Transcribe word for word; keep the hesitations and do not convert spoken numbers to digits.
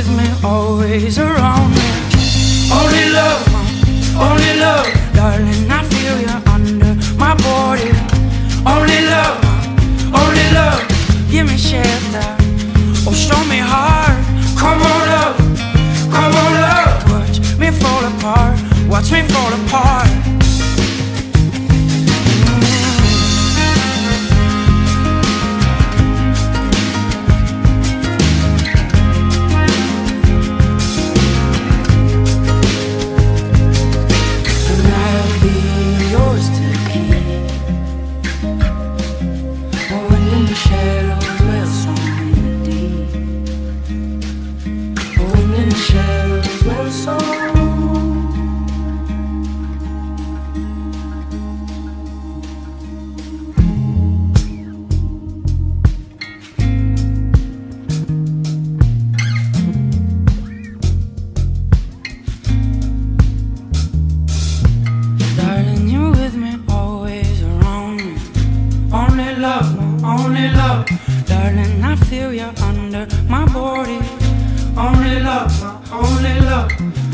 with me, always around me. Only love, only love, darling, I feel you under my body. Only love, only love, give me shelter, oh show me heart. Come on up, come on up, watch me fall apart, watch me fall apart. Feel you under my body. Only love, my only love.